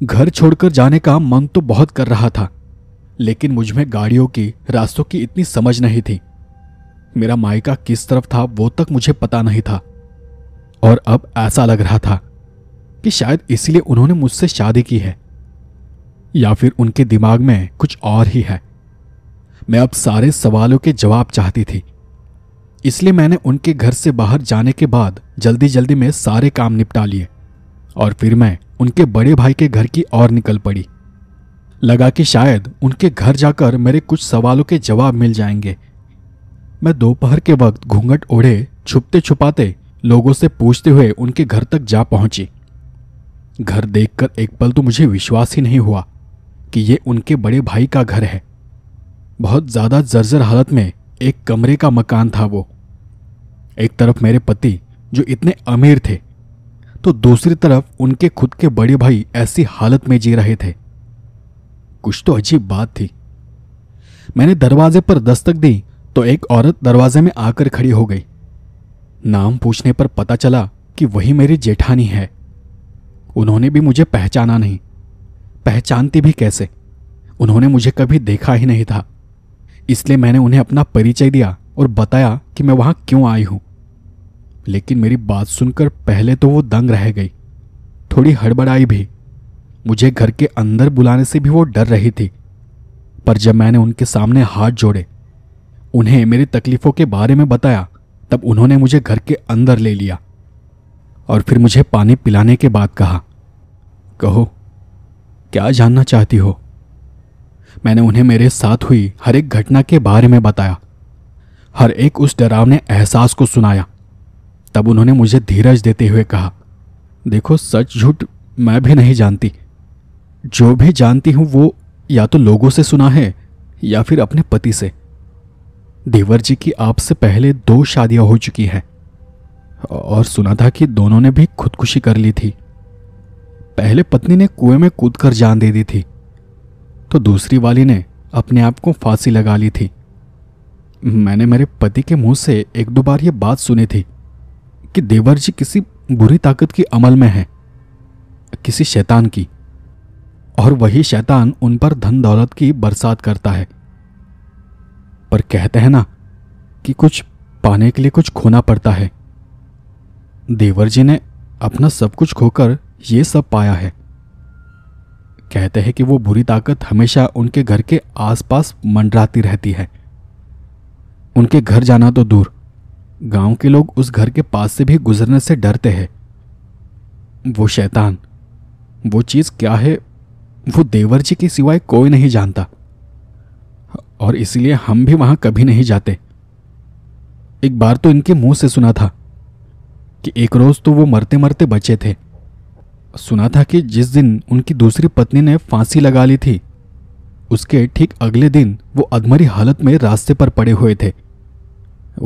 घर छोड़कर जाने का मन तो बहुत कर रहा था, लेकिन मुझ में गाड़ियों की रास्तों की इतनी समझ नहीं थी। मेरा मायका किस तरफ था वो तक मुझे पता नहीं था और अब ऐसा लग रहा था कि शायद इसलिए उन्होंने मुझसे शादी की है या फिर उनके दिमाग में कुछ और ही है। मैं अब सारे सवालों के जवाब चाहती थी, इसलिए मैंने उनके घर से बाहर जाने के बाद जल्दी जल्दी में सारे काम निपटा लिए और फिर मैं उनके बड़े भाई के घर की ओर निकल पड़ी। लगा कि शायद उनके घर जाकर मेरे कुछ सवालों के जवाब मिल जाएंगे। मैं दोपहर के वक्त घूंघट ओढ़े छुपते छुपाते लोगों से पूछते हुए उनके घर तक जा पहुंची। घर देखकर एक पल तो मुझे विश्वास ही नहीं हुआ कि ये उनके बड़े भाई का घर है। बहुत ज़्यादा जर्जर हालत में एक कमरे का मकान था वो। एक तरफ मेरे पति जो इतने अमीर थे, तो दूसरी तरफ उनके खुद के बड़े भाई ऐसी हालत में जी रहे थे। कुछ तो अजीब बात थी। मैंने दरवाजे पर दस्तक दी तो एक औरत दरवाजे में आकर खड़ी हो गई। नाम पूछने पर पता चला कि वही मेरी जेठानी है। उन्होंने भी मुझे पहचाना नहीं, पहचानती भी कैसे, उन्होंने मुझे कभी देखा ही नहीं था। इसलिए मैंने उन्हें अपना परिचय दिया और बताया कि मैं वहां क्यों आई हूं। लेकिन मेरी बात सुनकर पहले तो वो दंग रह गई, थोड़ी हड़बड़ाई भी। मुझे घर के अंदर बुलाने से भी वो डर रही थी। पर जब मैंने उनके सामने हाथ जोड़े, उन्हें मेरी तकलीफ़ों के बारे में बताया। तब उन्होंने मुझे घर के अंदर ले लिया और फिर मुझे पानी पिलाने के बाद कहा, कहो क्या जानना चाहती हो। मैंने उन्हें मेरे साथ हुई हर एक घटना के बारे में बताया, हर एक उस डरावने एहसास को सुनाया। तब उन्होंने मुझे धीरज देते हुए कहा, देखो सच झूठ मैं भी नहीं जानती, जो भी जानती हूँ वो या तो लोगों से सुना है या फिर अपने पति से। देवर जी की आपसे पहले 2 शादियां हो चुकी हैं और सुना था कि दोनों ने भी खुदकुशी कर ली थी। पहले पत्नी ने कुएं में कूदकर जान दे दी थी तो दूसरी वाली ने अपने आप को फांसी लगा ली थी। मैंने मेरे पति के मुंह से 1-2 बार ये बात सुनी थी कि देवर जी किसी बुरी ताकत के अमल में है, किसी शैतान की, और वही शैतान उन पर धन दौलत की बरसात करता है। पर कहते हैं ना कि कुछ पाने के लिए कुछ खोना पड़ता है। देवर जी ने अपना सब कुछ खोकर ये सब पाया है। कहते हैं कि वो बुरी ताकत हमेशा उनके घर के आसपास मंडराती रहती है। उनके घर जाना तो दूर, गांव के लोग उस घर के पास से भी गुजरने से डरते हैं। वो शैतान, वो चीज़ क्या है, वो देवर जी के सिवाय कोई नहीं जानता और इसलिए हम भी वहां कभी नहीं जाते। एक बार तो इनके मुंह से सुना था कि एक रोज़ तो वो मरते मरते बचे थे। सुना था कि जिस दिन उनकी दूसरी पत्नी ने फांसी लगा ली थी उसके ठीक अगले दिन वो अधमरी हालत में रास्ते पर पड़े हुए थे।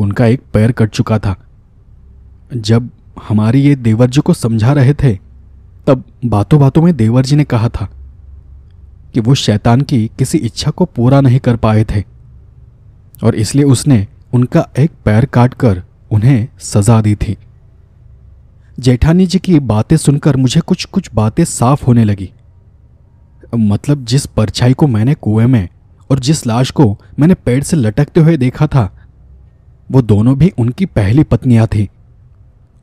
उनका एक पैर कट चुका था। जब हमारे ये देवर जी को समझा रहे थे तब बातों बातों में देवर जी ने कहा था कि वो शैतान की किसी इच्छा को पूरा नहीं कर पाए थे और इसलिए उसने उनका एक पैर काट कर उन्हें सजा दी थी। जेठानी जी की बातें सुनकर मुझे कुछ कुछ बातें साफ होने लगी। मतलब जिस परछाई को मैंने कुएं में और जिस लाश को मैंने पेड़ से लटकते हुए देखा था वो दोनों भी उनकी पहली पत्नियां थी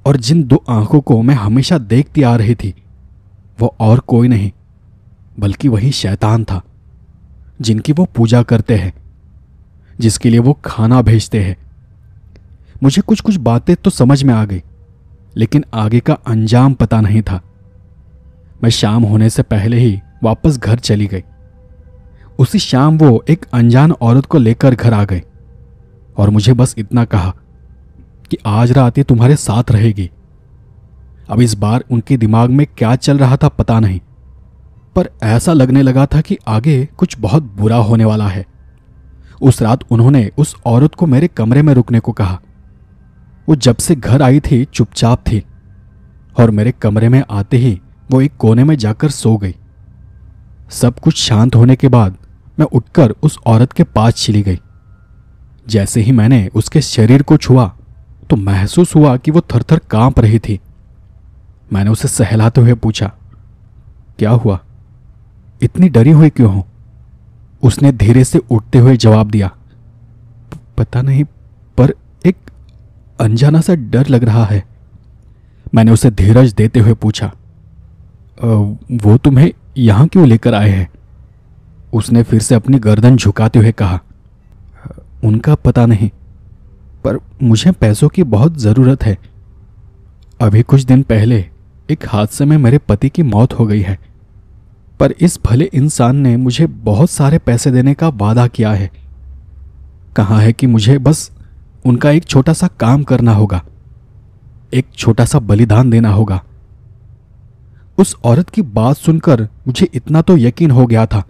और जिन 2 आंखों को मैं हमेशा देखती आ रही थी वो और कोई नहीं बल्कि वही शैतान था, जिनकी वो पूजा करते हैं, जिसके लिए वो खाना भेजते हैं। मुझे कुछ कुछ बातें तो समझ में आ गई लेकिन आगे का अंजाम पता नहीं था। मैं शाम होने से पहले ही वापस घर चली गई। उसी शाम वो एक अनजान औरत को लेकर घर आ गए और मुझे बस इतना कहा कि आज रात ये तुम्हारे साथ रहेगी। अब इस बार उनके दिमाग में क्या चल रहा था पता नहीं, पर ऐसा लगने लगा था कि आगे कुछ बहुत बुरा होने वाला है। उस रात उन्होंने उस औरत को मेरे कमरे में रुकने को कहा। वो जब से घर आई थी चुपचाप थी और मेरे कमरे में आते ही वो एक कोने में जाकर सो गई। सब कुछ शांत होने के बाद मैं उठकर उस औरत के पास चली गई। जैसे ही मैंने उसके शरीर को छुआ तो महसूस हुआ कि वो थरथर कांप रही थी। मैंने उसे सहलाते हुए पूछा, क्या हुआ, इतनी डरी हुई क्यों हो? उसने धीरे से उठते हुए जवाब दिया, पता नहीं पर एक अनजाना सा डर लग रहा है। मैंने उसे धीरज देते हुए पूछा, वो तुम्हें यहाँ क्यों लेकर आए हैं? उसने फिर से अपनी गर्दन झुकाते हुए कहा, उनका पता नहीं पर मुझे पैसों की बहुत ज़रूरत है। अभी कुछ दिन पहले एक हादसे में मेरे पति की मौत हो गई है पर इस भले इंसान ने मुझे बहुत सारे पैसे देने का वादा किया है। कहा है कि मुझे बस उनका एक छोटा सा काम करना होगा, एक छोटा सा बलिदान देना होगा। उस औरत की बात सुनकर मुझे इतना तो यकीन हो गया था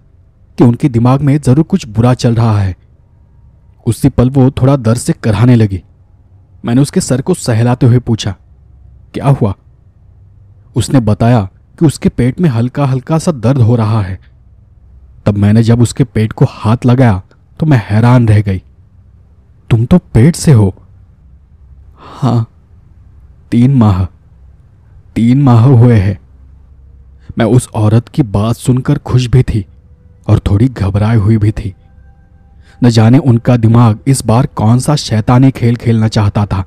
कि उनके दिमाग में ज़रूर कुछ बुरा चल रहा है। उसी पल वो थोड़ा दर्द से कराहने लगी। मैंने उसके सर को सहलाते हुए पूछा, क्या हुआ? उसने बताया कि उसके पेट में हल्का हल्का सा दर्द हो रहा है। तब मैंने जब उसके पेट को हाथ लगाया तो मैं हैरान रह गई। तुम तो पेट से हो? हाँ, 3 माह हुए हैं। मैं उस औरत की बात सुनकर खुश भी थी और थोड़ी घबराई हुई भी थी। न जाने उनका दिमाग इस बार कौन सा शैतानी खेल खेलना चाहता था।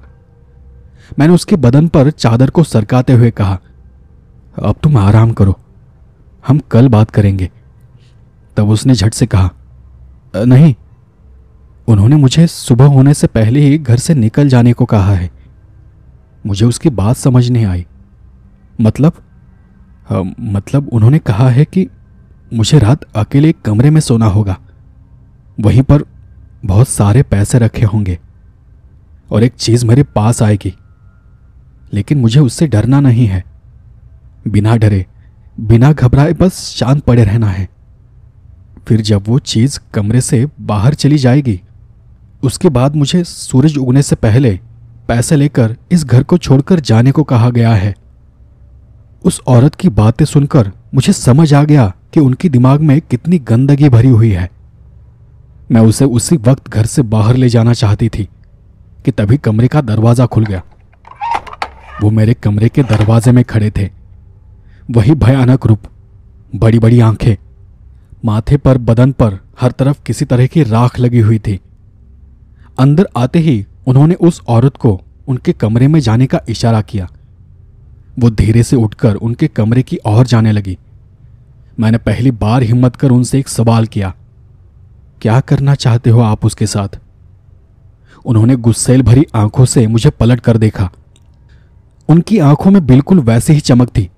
मैंने उसके बदन पर चादर को सरकाते हुए कहा, अब तुम आराम करो, हम कल बात करेंगे। तब उसने झट से कहा, नहीं। उन्होंने मुझे सुबह होने से पहले ही घर से निकल जाने को कहा है। मुझे उसकी बात समझ नहीं आई। मतलब उन्होंने कहा है कि मुझे रात अकेले कमरे में सोना होगा, वहीं पर बहुत सारे पैसे रखे होंगे और एक चीज़ मेरे पास आएगी, लेकिन मुझे उससे डरना नहीं है। बिना डरे बिना घबराए बस शांत पड़े रहना है। फिर जब वो चीज़ कमरे से बाहर चली जाएगी, उसके बाद मुझे सूरज उगने से पहले पैसे लेकर इस घर को छोड़कर जाने को कहा गया है। उस औरत की बातें सुनकर मुझे समझ आ गया कि उनके दिमाग में कितनी गंदगी भरी हुई है। मैं उसे उसी वक्त घर से बाहर ले जाना चाहती थी कि तभी कमरे का दरवाज़ा खुल गया। वो मेरे कमरे के दरवाजे में खड़े थे। वही भयानक रूप, बड़ी बड़ी आंखें, माथे पर, बदन पर हर तरफ किसी तरह की राख लगी हुई थी। अंदर आते ही उन्होंने उस औरत को उनके कमरे में जाने का इशारा किया। वो धीरे से उठकर उनके कमरे की ओर जाने लगी। मैंने पहली बार हिम्मत कर उनसे एक सवाल किया, क्या करना चाहते हो आप उसके साथ? उन्होंने गुस्सेल भरी आंखों से मुझे पलट कर देखा। उनकी आंखों में बिल्कुल वैसी ही चमक थी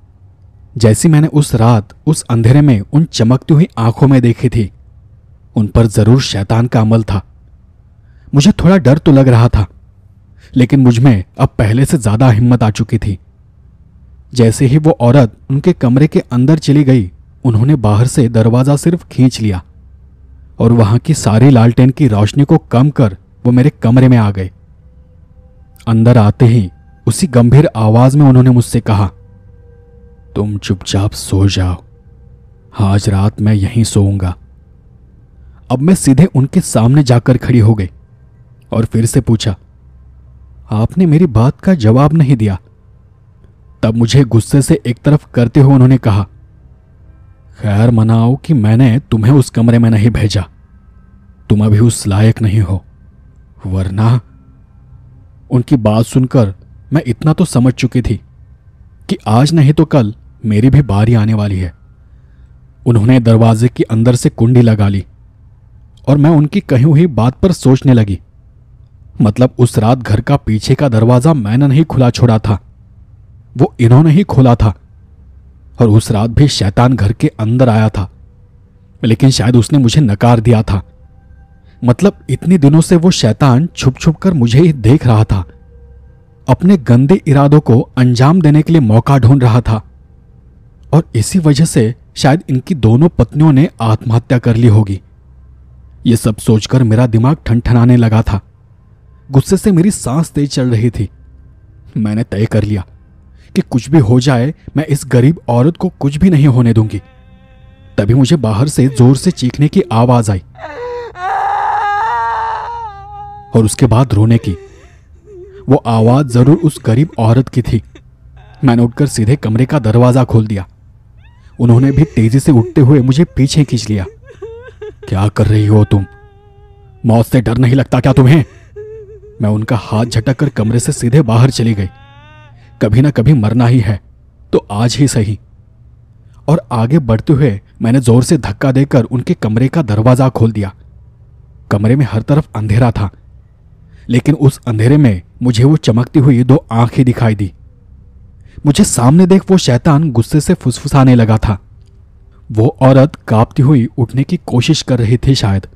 जैसी मैंने उस रात उस अंधेरे में उन चमकती हुई आंखों में देखी थी। उन पर जरूर शैतान का अमल था। मुझे थोड़ा डर तो लग रहा था, लेकिन मुझमें अब पहले से ज्यादा हिम्मत आ चुकी थी। जैसे ही वो औरत उनके कमरे के अंदर चली गई, उन्होंने बाहर से दरवाज़ा सिर्फ खींच लिया और वहाँ की सारी लालटेन की रोशनी को कम कर वो मेरे कमरे में आ गए। अंदर आते ही उसी गंभीर आवाज़ में उन्होंने मुझसे कहा, तुम चुपचाप सो जाओ, आज रात मैं यहीं सोऊंगा। अब मैं सीधे उनके सामने जाकर खड़ी हो गई और फिर से पूछा, आपने मेरी बात का जवाब नहीं दिया। तब मुझे गुस्से से एक तरफ करते हुए उन्होंने कहा, खैर मनाओ कि मैंने तुम्हें उस कमरे में नहीं भेजा, तुम अभी उस लायक नहीं हो, वरना। उनकी बात सुनकर मैं इतना तो समझ चुकी थी कि आज नहीं तो कल मेरी भी बारी आने वाली है। उन्होंने दरवाजे के अंदर से कुंडी लगा ली और मैं उनकी कही हुई बात पर सोचने लगी। मतलब उस रात घर का पीछे का दरवाज़ा मैंने नहीं खुला छोड़ा था, वो इन्होंने ही खोला था। और उस रात भी शैतान घर के अंदर आया था, लेकिन शायद उसने मुझे नकार दिया था। मतलब इतने दिनों से वो शैतान छुप छुप कर मुझे ही देख रहा था, अपने गंदे इरादों को अंजाम देने के लिए मौका ढूंढ रहा था। और इसी वजह से शायद इनकी दोनों पत्नियों ने आत्महत्या कर ली होगी। ये सब सोचकर मेरा दिमाग ठनठनाने लगा था। गुस्से से मेरी सांस तेज चल रही थी। मैंने तय कर लिया कि कुछ भी हो जाए, मैं इस गरीब औरत को कुछ भी नहीं होने दूंगी। तभी मुझे बाहर से जोर से चीखने की आवाज आई और उसके बाद रोने की। वो आवाज जरूर उस गरीब औरत की थी। मैंने उठकर सीधे कमरे का दरवाजा खोल दिया। उन्होंने भी तेजी से उठते हुए मुझे पीछे खींच लिया। क्या कर रही हो तुम? मौत से डर नहीं लगता क्या तुम्हें? मैं उनका हाथ झटक कर कमरे से सीधे बाहर चली गई। कभी ना कभी मरना ही है तो आज ही सही। और आगे बढ़ते हुए मैंने जोर से धक्का देकर उनके कमरे का दरवाजा खोल दिया। कमरे में हर तरफ अंधेरा था, लेकिन उस अंधेरे में मुझे वो चमकती हुई दो आंखें दिखाई दी। मुझे सामने देख वो शैतान गुस्से से फुसफुसाने लगा था। वो औरत कांपती हुई उठने की कोशिश कर रही थी। शायद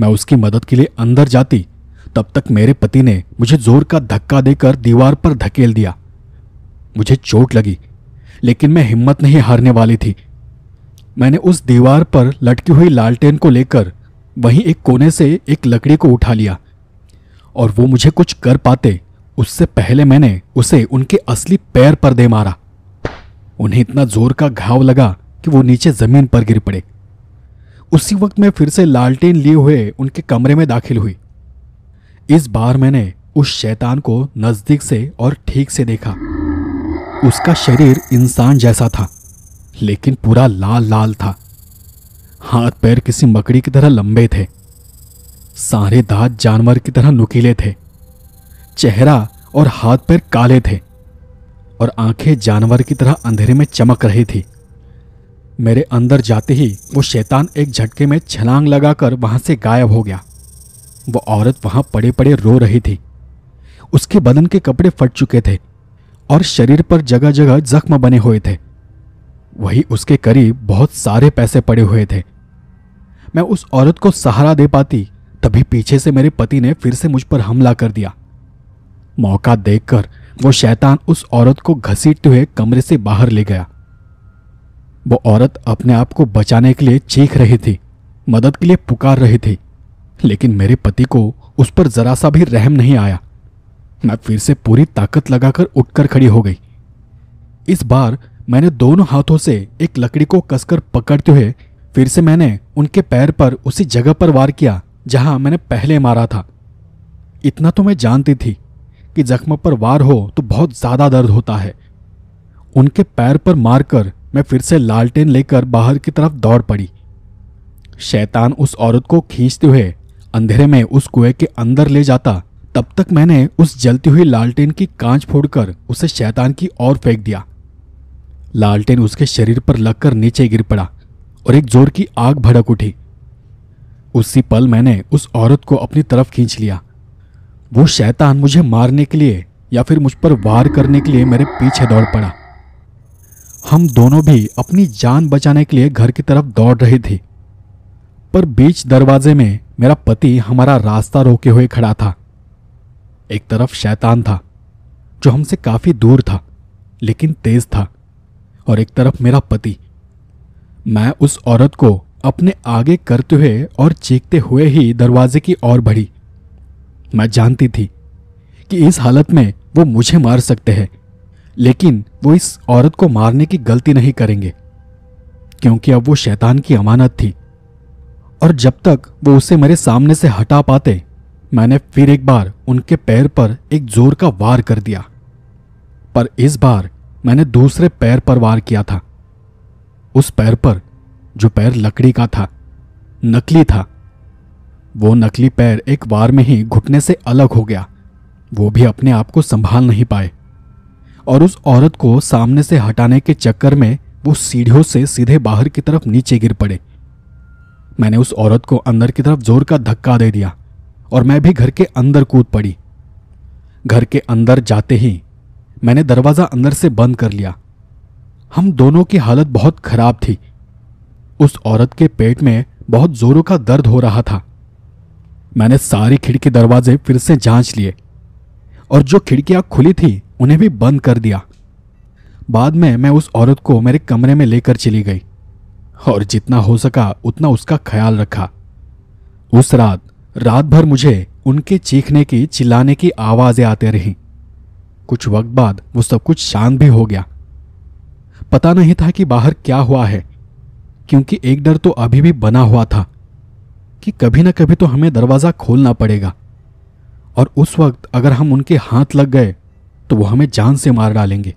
मैं उसकी मदद के लिए अंदर जाती, तब तक मेरे पति ने मुझे जोर का धक्का देकर दीवार पर धकेल दिया। मुझे चोट लगी, लेकिन मैं हिम्मत नहीं हारने वाली थी। मैंने उस दीवार पर लटकी हुई लालटेन को लेकर वहीं एक कोने से एक लकड़ी को उठा लिया और वो मुझे कुछ कर पाते उससे पहले मैंने उसे उनके असली पैर पर दे मारा। उन्हें इतना जोर का घाव लगा कि वो नीचे जमीन पर गिर पड़े। उसी वक्त मैं फिर से लालटेन लिए हुए उनके कमरे में दाखिल हुई। इस बार मैंने उस शैतान को नज़दीक से और ठीक से देखा। उसका शरीर इंसान जैसा था, लेकिन पूरा लाल लाल था। हाथ पैर किसी मकड़ी की तरह लंबे थे। सारे दांत जानवर की तरह नुकीले थे। चेहरा और हाथ पैर काले थे और आंखें जानवर की तरह अंधेरे में चमक रही थी। मेरे अंदर जाते ही वो शैतान एक झटके में छलांग लगाकर वहां से गायब हो गया। वो औरत वहां पड़े पड़े रो रही थी। उसके बदन के कपड़े फट चुके थे और शरीर पर जगह जगह जख्म बने हुए थे। वहीं उसके करीब बहुत सारे पैसे पड़े हुए थे। मैं उस औरत को सहारा दे पाती तभी पीछे से मेरे पति ने फिर से मुझ पर हमला कर दिया। मौका देखकर वो शैतान उस औरत को घसीटते हुए कमरे से बाहर ले गया। वो औरत अपने आप को बचाने के लिए चीख रही थी, मदद के लिए पुकार रही थी, लेकिन मेरे पति को उस पर जरा सा भी रहम नहीं आया। मैं फिर से पूरी ताकत लगाकर उठकर खड़ी हो गई। इस बार मैंने दोनों हाथों से एक लकड़ी को कसकर पकड़ते हुए फिर से मैंने उनके पैर पर उसी जगह पर वार किया जहां मैंने पहले मारा था। इतना तो मैं जानती थी कि जख्म पर वार हो तो बहुत ज़्यादा दर्द होता है। उनके पैर पर मारकर मैं फिर से लालटेन लेकर बाहर की तरफ दौड़ पड़ी। शैतान उस औरत को खींचते हुए अंधेरे में उस कुएं के अंदर ले जाता तब तक मैंने उस जलती हुई लालटेन की कांच फोड़कर उसे शैतान की ओर फेंक दिया। लालटेन उसके शरीर पर लगकर नीचे गिर पड़ा और एक जोर की आग भड़क उठी। उसी पल मैंने उस औरत को अपनी तरफ खींच लिया। वो शैतान मुझे मारने के लिए या फिर मुझ पर वार करने के लिए मेरे पीछे दौड़ पड़ा। हम दोनों भी अपनी जान बचाने के लिए घर की तरफ दौड़ रहे थे, पर बीच दरवाजे में मेरा पति हमारा रास्ता रोके हुए खड़ा था। एक तरफ शैतान था जो हमसे काफ़ी दूर था लेकिन तेज था, और एक तरफ मेरा पति। मैं उस औरत को अपने आगे करते हुए और चीखते हुए ही दरवाजे की ओर बढ़ी। मैं जानती थी कि इस हालत में वो मुझे मार सकते हैं, लेकिन वो इस औरत को मारने की गलती नहीं करेंगे क्योंकि अब वो शैतान की अमानत थी। और जब तक वो उसे मेरे सामने से हटा पाते, मैंने फिर एक बार उनके पैर पर एक जोर का वार कर दिया, पर इस बार मैंने दूसरे पैर पर वार किया था। उस पैर पर जो पैर लकड़ी का था, नकली था। वो नकली पैर एक बार में ही घुटने से अलग हो गया। वो भी अपने आप को संभाल नहीं पाए और उस औरत को सामने से हटाने के चक्कर में वो सीढ़ियों से सीधे बाहर की तरफ नीचे गिर पड़े। मैंने उस औरत को अंदर की तरफ जोर का धक्का दे दिया और मैं भी घर के अंदर कूद पड़ी। घर के अंदर जाते ही मैंने दरवाज़ा अंदर से बंद कर लिया। हम दोनों की हालत बहुत खराब थी। उस औरत के पेट में बहुत जोरों का दर्द हो रहा था। मैंने सारी खिड़की दरवाजे फिर से जांच लिए और जो खिड़कियां खुली थी उन्हें भी बंद कर दिया। बाद में मैं उस औरत को मेरे कमरे में लेकर चली गई और जितना हो सका उतना उसका ख्याल रखा। उस रात भर मुझे उनके चीखने की, चिल्लाने की आवाज़ें आते रहीं। कुछ वक्त बाद वो सब कुछ शांत भी हो गया। पता नहीं था कि बाहर क्या हुआ है, क्योंकि एक डर तो अभी भी बना हुआ था कि कभी ना कभी तो हमें दरवाज़ा खोलना पड़ेगा और उस वक्त अगर हम उनके हाथ लग गए तो वो हमें जान से मार डालेंगे।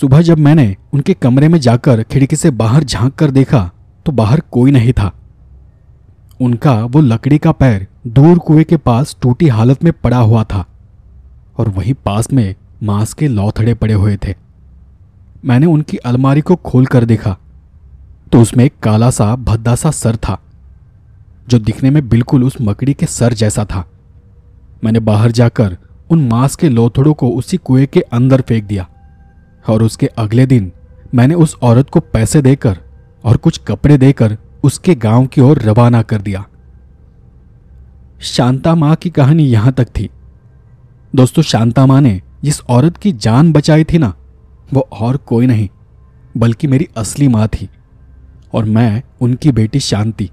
सुबह जब मैंने उनके कमरे में जाकर खिड़की से बाहर झांक कर देखा तो बाहर कोई नहीं था। उनका वो लकड़ी का पैर दूर कुएं के पास टूटी हालत में पड़ा हुआ था और वहीं पास में मांस के लौथड़े पड़े हुए थे। मैंने उनकी अलमारी को खोल कर देखा तो उसमें एक काला सा भद्दा सा सर था जो दिखने में बिल्कुल उस मकड़ी के सर जैसा था। मैंने बाहर जाकर उन मांस के लौथड़ों को उसी कुएं के अंदर फेंक दिया और उसके अगले दिन मैंने उस औरत को पैसे देकर और कुछ कपड़े देकर उसके गांव की ओर रवाना कर दिया। शांता माँ की कहानी यहाँ तक थी। दोस्तों, शांता माँ ने जिस औरत की जान बचाई थी ना, वो और कोई नहीं बल्कि मेरी असली माँ थी और मैं उनकी बेटी शांति,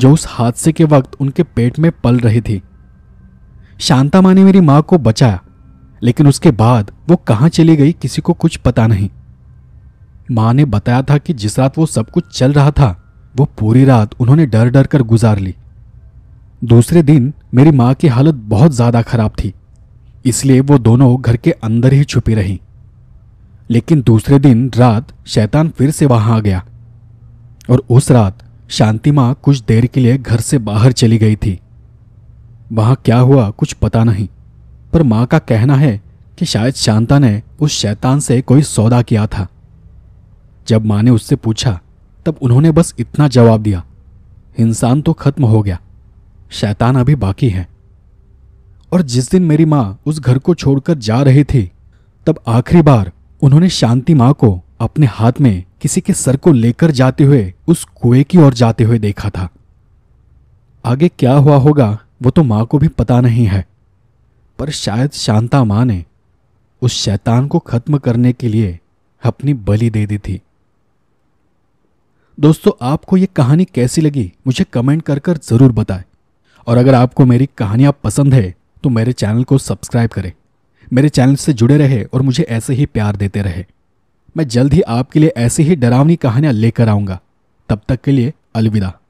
जो उस हादसे के वक्त उनके पेट में पल रही थी। शांता माँ ने मेरी माँ को बचाया, लेकिन उसके बाद वो कहाँ चली गई किसी को कुछ पता नहीं। माँ ने बताया था कि जिस रात वो सब कुछ चल रहा था वो पूरी रात उन्होंने डर डर कर गुजार ली। दूसरे दिन मेरी माँ की हालत बहुत ज़्यादा खराब थी, इसलिए वो दोनों घर के अंदर ही छुपी रहीं। लेकिन दूसरे दिन रात शैतान फिर से वहाँ आ गया और उस रात शांति माँ कुछ देर के लिए घर से बाहर चली गई थी। वहाँ क्या हुआ कुछ पता नहीं, पर माँ का कहना है कि शायद शांता ने उस शैतान से कोई सौदा किया था। जब माँ ने उससे पूछा तब उन्होंने बस इतना जवाब दिया, इंसान तो खत्म हो गया, शैतान अभी बाकी है। और जिस दिन मेरी माँ उस घर को छोड़कर जा रही थी, तब आखिरी बार उन्होंने शांति माँ को अपने हाथ में किसी के सर को लेकर जाते हुए उस कुएं की ओर जाते हुए देखा था। आगे क्या हुआ होगा वो तो माँ को भी पता नहीं है, पर शायद शांता माँ ने उस शैतान को खत्म करने के लिए अपनी बलि दे दी थी। दोस्तों, आपको ये कहानी कैसी लगी मुझे कमेंट कर ज़रूर बताएं। और अगर आपको मेरी कहानियाँ पसंद है तो मेरे चैनल को सब्सक्राइब करें, मेरे चैनल से जुड़े रहे और मुझे ऐसे ही प्यार देते रहे। मैं जल्द ही आपके लिए ऐसी ही डरावनी कहानियाँ लेकर आऊँगा। तब तक के लिए अलविदा।